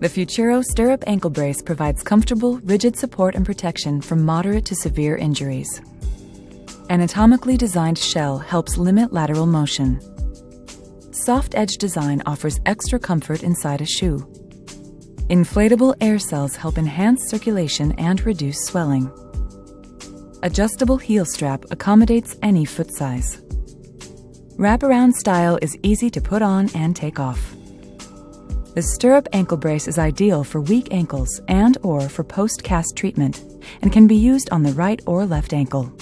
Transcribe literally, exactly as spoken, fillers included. The Futuro stirrup ankle brace provides comfortable, rigid support and protection from moderate to severe injuries. Anatomically designed shell helps limit lateral motion. Soft edge design offers extra comfort inside a shoe. Inflatable air cells help enhance circulation and reduce swelling. Adjustable heel strap accommodates any foot size. Wraparound style is easy to put on and take off. The stirrup ankle brace is ideal for weak ankles and or for post-cast treatment, and can be used on the right or left ankle.